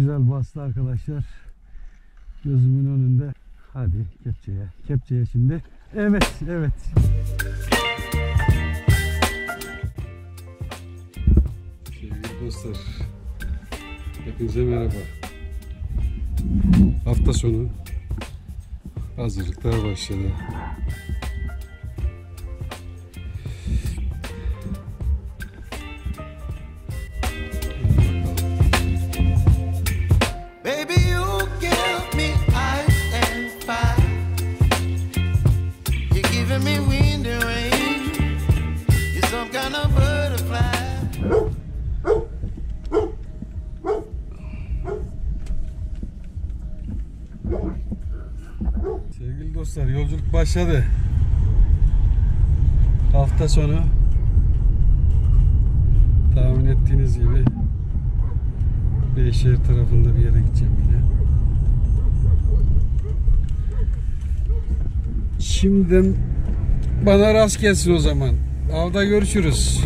güzel bastı arkadaşlar. Gözümün önünde. Hadi kepçeye. Kepçeye şimdi. Evet, evet. Sevgili dostlar, hepinize merhaba. Hafta sonu hazırlıklar başladı. Sevgili dostlar, yolculuk başladı. Hafta sonu tahmin ettiğiniz gibi Beyşehir tarafında bir yere gideceğim yine. Şimdiden bana rast gelsin o zaman. Avda görüşürüz.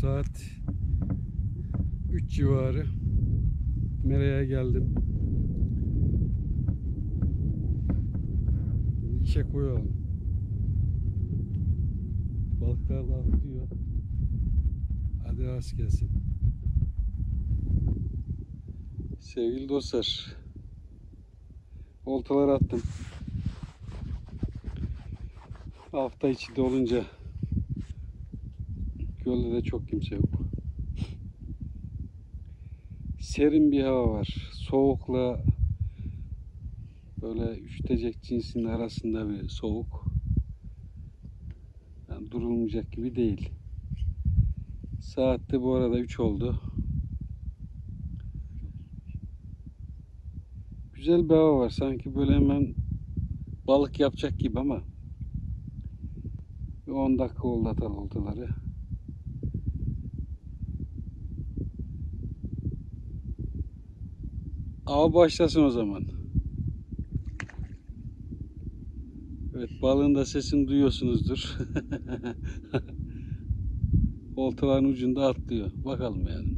Saat 3 civarı Mera'ya geldim. İşe koyalım. Balıklar da atlıyor. Hadi rast gelsin. Sevgili dostlar, oltalar attım. Hafta içi de olunca gölde de çok kimse yok. Serin bir hava var. Soğukla böyle üşütecek cinsinin arasında bir soğuk. Yani durulmayacak gibi değil. Saatte bu arada 3 oldu. Güzel bir hava var. Sanki böyle hemen balık yapacak gibi ama 10 dakika oldu atalım oltaları. Av başlasın o zaman. Evet, balığın da sesini duyuyorsunuzdur. Oltaların ucunda atlıyor. Bakalım yani.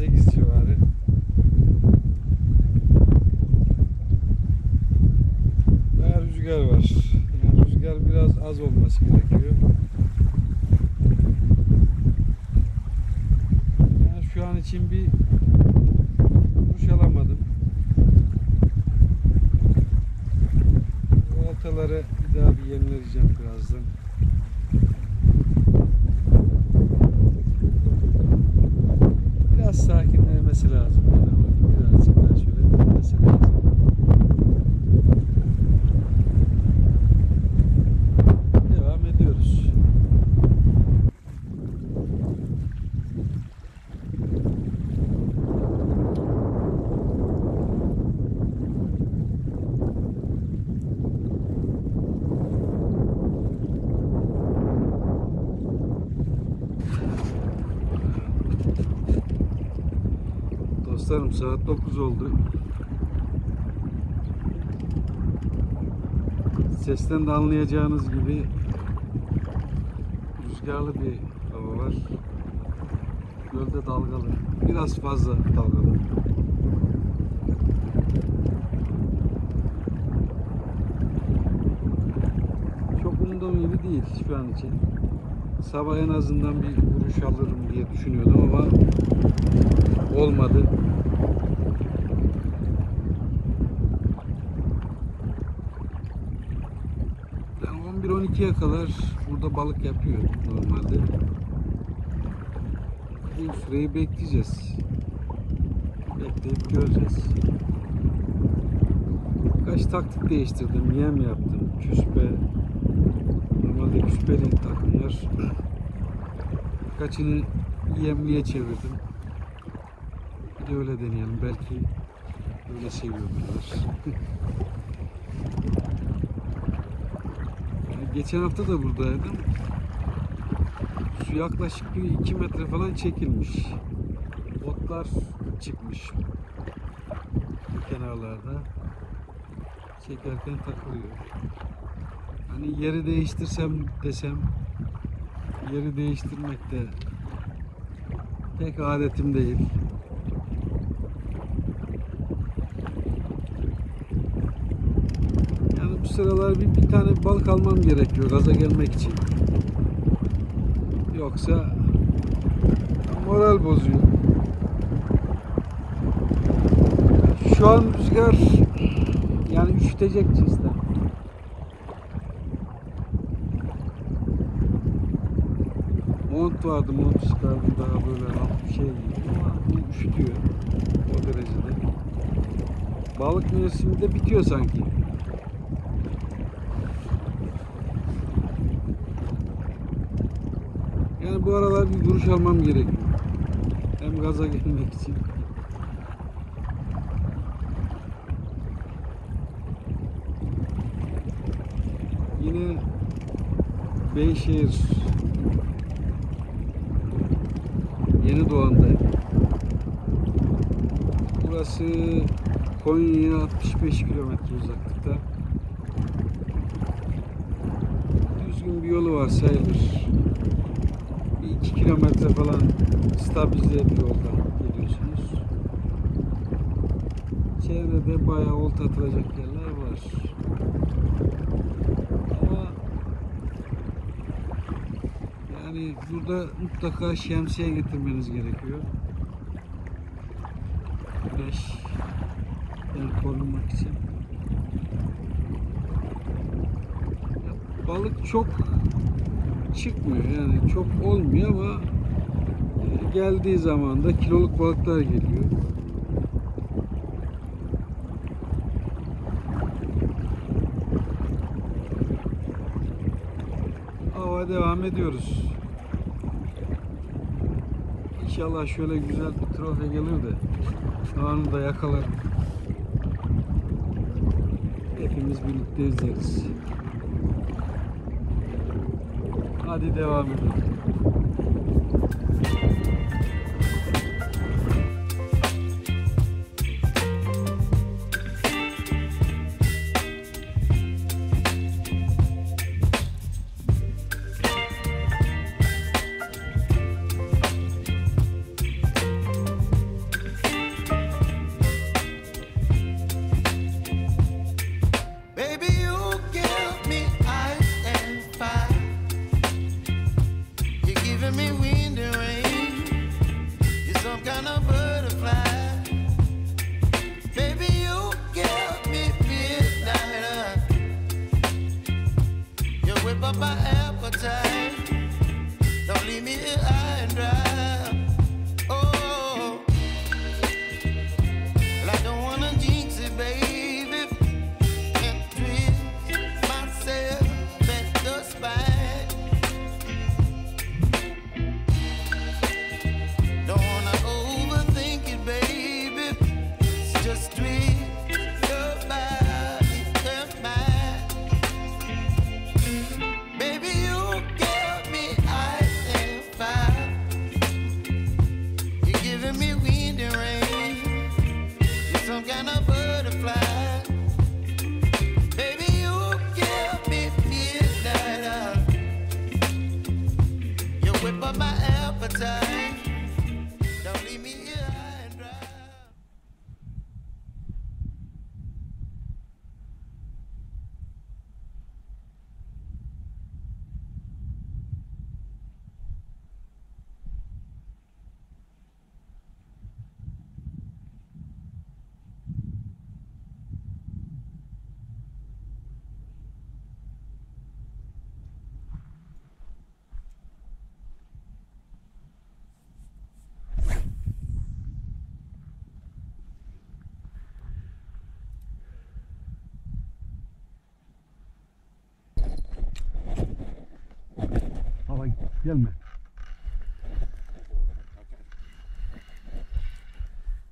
8 civarı. Daha rüzgar var. Yani rüzgar biraz az olması gerekiyor. Yani şu an için bir duş alamadım. Baltaları bir daha bir yenileyeceğim birazdan. Biraz sakinlemesi lazım. Birazcık daha şöyle dinlemesi lazım. Devam ediyoruz. Dostlarım, saat 9 oldu. Sesten de anlayacağınız gibi rüzgarlı bir hava var. Gölde dalgalı. Biraz fazla dalgalı. Çok umduğum gibi değil şu an için. Sabah en azından bir vuruş alırım diye düşünüyordum ama olmadı. Yani 11-12'ye kadar burada balık yapıyor normalde. Bu süreyi bekleyeceğiz. Bekleyip göreceğiz. Birkaç taktik değiştirdim. Yem yaptım. Küspe. Normalde küspeli takımlar. Birkaçını yemliğe çevirdim. Bir de öyle deneyelim. Belki öyle seviyorlar. Geçen hafta da buradaydım. Su yaklaşık bir 2 metre falan çekilmiş. Otlar çıkmış kenarlarda. Çekerken takılıyor. Hani yeri değiştirsem desem, yeri değiştirmek de pek adetim değil. Sıralar bir tane balık almam gerekiyor gaza gelmek için. Yoksa moral bozuyor. Şu an rüzgar yani üşütecek cinsten. Mont vardı, mont çıkardım daha böyle alt bir şey ama üşütüyor o derecede. Balık mevsimi de bitiyor sanki. Yani bu aralar bir duruş almam gerekiyor. Hem gaza gelmek için. Yine Beyşehir Yeni Doğan'dayım. Burası Konya'ya 65 kilometre uzaklıkta. Düzgün bir yolu var sayılır. 2 kilometre falan stabilize bir yoldan geliyorsunuz. Çevrede bayağı olta atılacak yerler var. Ama yani burada mutlaka şemsiye getirmeniz gerekiyor. Güneşten korunmak için. Balık çok çıkmıyor yani, çok olmuyor ama geldiği zaman da kiloluk balıklar geliyor. Hava devam ediyoruz. İnşallah şöyle güzel bir trofe gelir de anı da yakalarım. Hepimiz birlikte izleriz. Hadi devam edelim. Gelme.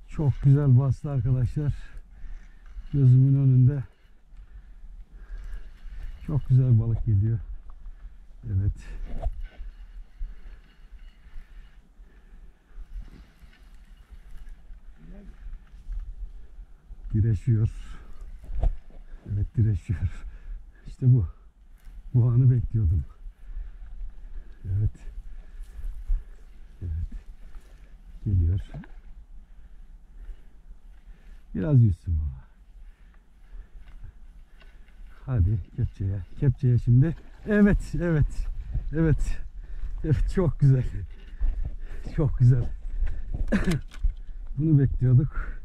Çok güzel bastı arkadaşlar. Gözümün önünde. Çok güzel balık geliyor. Evet. Direşiyor. Evet, direşiyor. İşte bu. Bu anı bekliyordum. Evet. Evet. Geliyor. Biraz yüzsün baba. Hadi kepçeye. Kepçeye şimdi. Evet. Evet. Evet. Evet. Çok güzel. Çok güzel. Bunu bekliyorduk.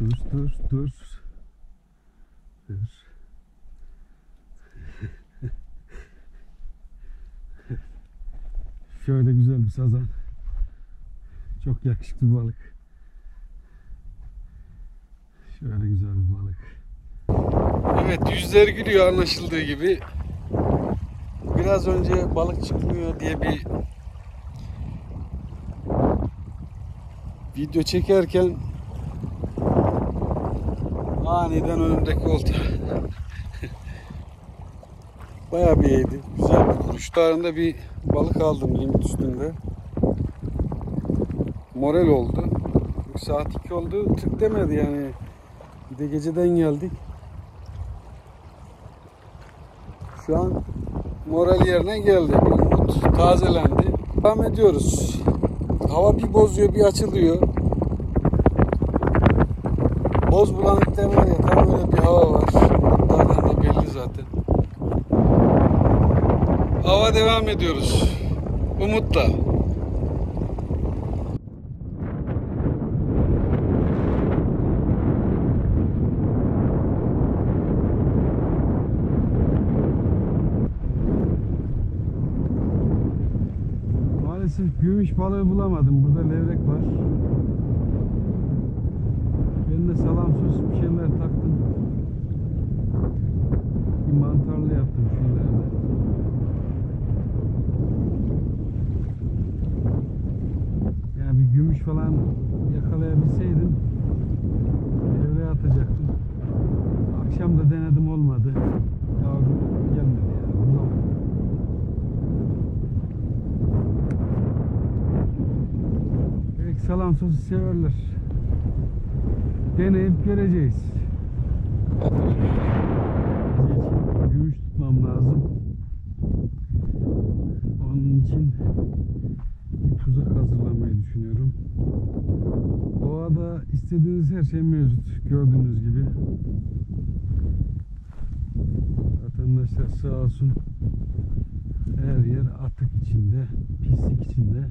Dur. Dur. Şöyle güzel bir sazan. Çok yakışıklı bir balık. Şöyle güzel bir balık. Evet, yüzleri gülüyor anlaşıldığı gibi. Biraz önce balık çıkmıyor diye bir video çekerken aniden önümdeki olta bayağı bir yedi. Güzel bir kuruşlarında bir balık aldım limit üstünde. Moral oldu. Saat 2 oldu. Tık demedi yani. Bir de geceden geldik. Şu an moral yerine geldi. Umut tazelendi. Devam ediyoruz. Hava bir bozuyor, bir açılıyor. Boz bulanıklar var ya, tam böyle bir hava var. Hatta da belli zaten. Hava devam ediyoruz. Umutla. Maalesef gümüş balığı bulamadım. Burada levrek var. Ben de salamsız bir şeyler taktım. Bir mantarlı yaptım şeylerle. Bir gümüş falan yakalayabilseydim devreye atacaktım. Akşam da denedim, olmadı. Yavrum gelmedi yani, bulamadım. Belki salam sosu severler. Deneyip göreceğiz. Gümüş tutmam lazım. Onun için tuzak hazırlamayı düşünüyorum. Doğada istediğiniz her şey mevcut. Gördüğünüz gibi. Vatandaşlar sağ olsun, her yer atık içinde, pislik içinde.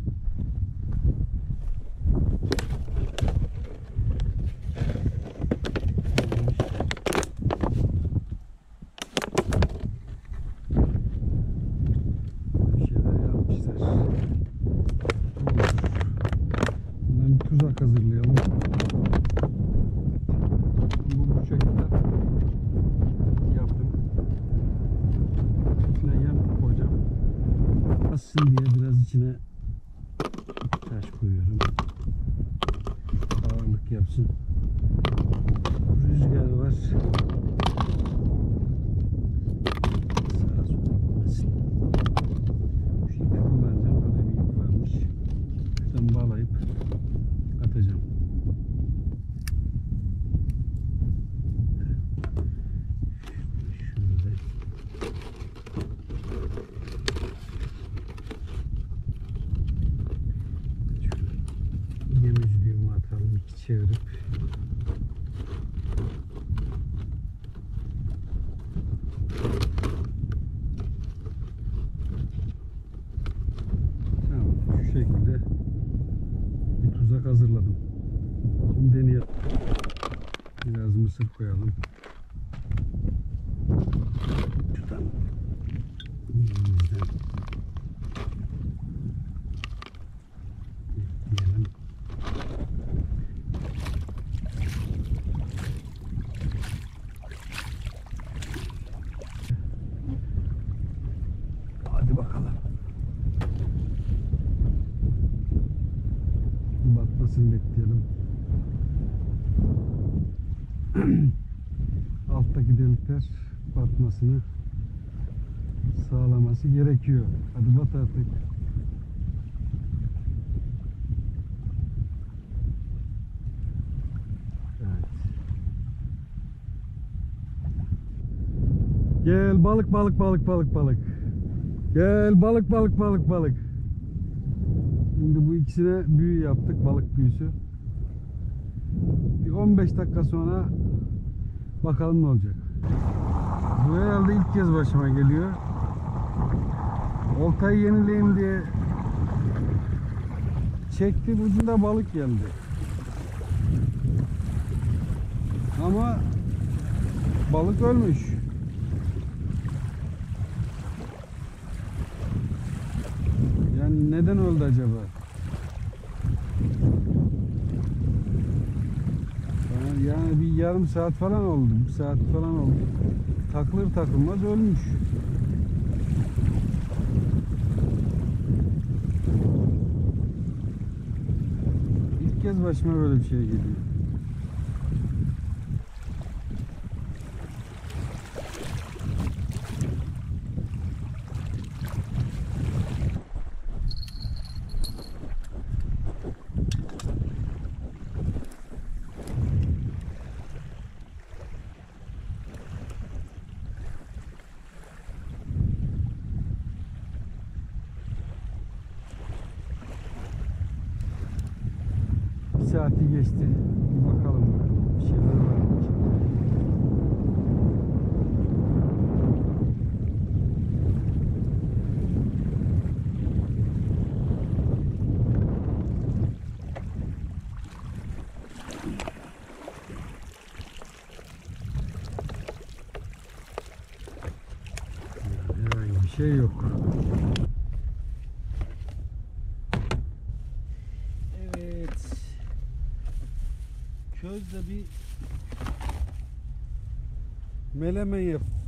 gitsin diye biraz içine taş koyuyorum. Ağırlık yapsın. Rüzgar var. Sağa sola gitmesin. Şu ipim vardı. Böyle bir ip varmış. Şuradan bağlayıp atacağım. Çevirip tamam, şu şekilde bir tuzak hazırladım. Şimdi deneyelim. Biraz mısır koyalım. Şuradan elimizden bekleyelim. Alttaki delikler batmasını sağlaması gerekiyor. Hadi bat artık. Evet. Gel balık balık balık balık balık. Gel balık balık balık balık. Şimdi bu ikisine büyü yaptık, balık büyüsü. Bir 15 dakika sonra bakalım ne olacak. Bu herhalde ilk kez başıma geliyor. Oltayı yenileyim diye çektim, ucunda balık geldi. Ama balık ölmüş. Neden öldü acaba? Yani bir yarım saat falan oldu, bir saat falan oldu. Takılır takılmaz ölmüş. İlk kez başıma böyle bir şey geliyor. Saati geçti. Bir bakalım. Bir şeyler var. Herhangi bir şey yok. Közle bir melemen yap.